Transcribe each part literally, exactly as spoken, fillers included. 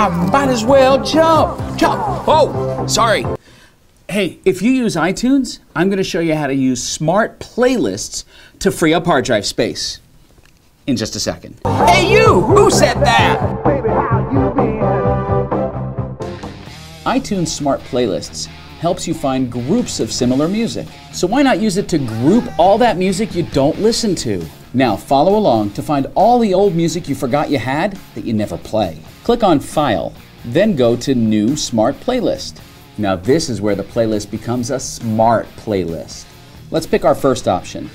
I might as well jump, jump. Oh, sorry. Hey, if you use iTunes, I'm going to show you how to use smart playlists to free up hard drive space in just a second. Hey you, who said that? iTunes Smart Playlists helps you find groups of similar music. So why not use it to group all that music you don't listen to? Now follow along to find all the old music you forgot you had that you never play. Click on File, then go to New Smart Playlist. Now this is where the playlist becomes a smart playlist. Let's pick our first option.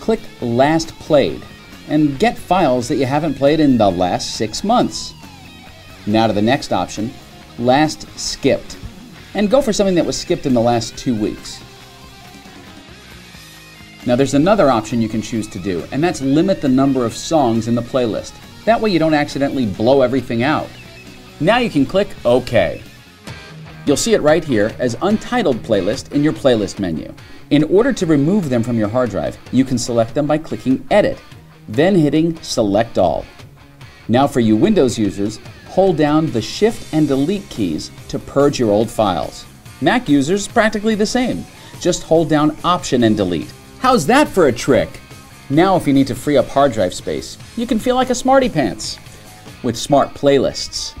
Click Last Played and get files that you haven't played in the last six months. Now to the next option, Last Skipped, and go for something that was skipped in the last two weeks. Now there's another option you can choose to do, and that's limit the number of songs in the playlist. That way you don't accidentally blow everything out. Now you can click OK. You'll see it right here as Untitled Playlist in your playlist menu. In order to remove them from your hard drive, you can select them by clicking Edit, then hitting Select All. Now for you Windows users, hold down the Shift and Delete keys to purge your old files. Mac users, practically the same. Just hold down Option and Delete. How's that for a trick? Now if you need to free up hard drive space, you can feel like a smarty pants with smart playlists.